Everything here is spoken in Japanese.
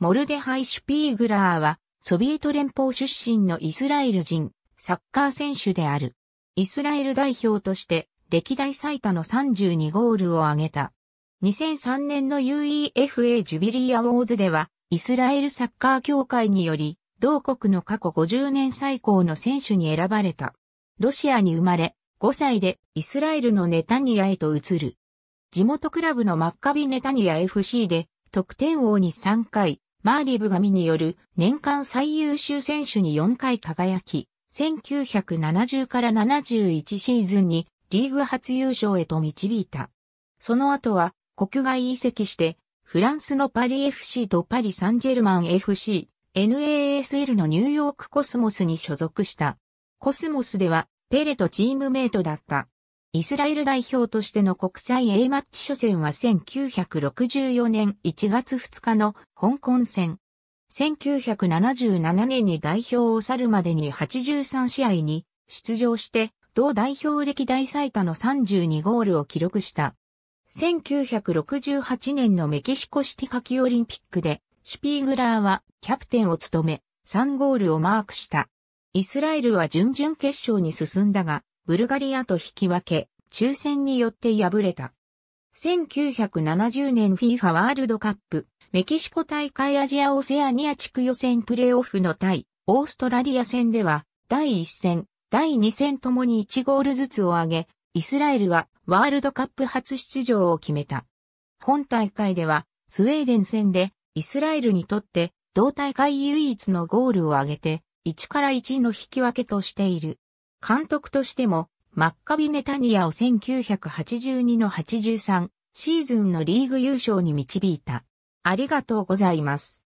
モルデハイ・シュピーグラーは、ソビエト連邦出身のイスラエル人、サッカー選手である。イスラエル代表として、歴代最多の32ゴールを挙げた。2003年の UEFA ジュビリー・アウォーズでは、イスラエルサッカー協会により、同国の過去50年最高の選手に選ばれた。ロシアに生まれ、5歳でイスラエルのネタニヤへと移る。地元クラブのマッカビネタニヤ FC で、得点王に3回、マーリブ紙による年間最優秀選手に4回輝き、1970から71シーズンにリーグ初優勝へと導いた。その後は国外移籍してフランスのパリ FC とパリ・サンジェルマン FC、NASL のニューヨークコスモスに所属した。コスモスではペレとチームメイトだった。イスラエル代表としての国際 A マッチ初戦は1964年1月2日の香港戦。1977年に代表を去るまでに83試合に出場して、同代表歴代最多の32ゴールを記録した。1968年のメキシコシティ夏季オリンピックで、シュピーグラーはキャプテンを務め、3ゴールをマークした。イスラエルは準々決勝に進んだが、ブルガリアと引き分け、抽選によって敗れた。1970年 FIFA ワールドカップ。メキシコ大会アジアオセアニア地区予選プレーオフの対オーストラリア戦では第1戦、第2戦ともに1ゴールずつを挙げ、イスラエルはワールドカップ初出場を決めた。本大会ではスウェーデン戦でイスラエルにとって同大会唯一のゴールを挙げて1-1の引き分けとしている。監督としてもマッカビ・ネタニヤを1982-83シーズンのリーグ優勝に導いた。ありがとうございます。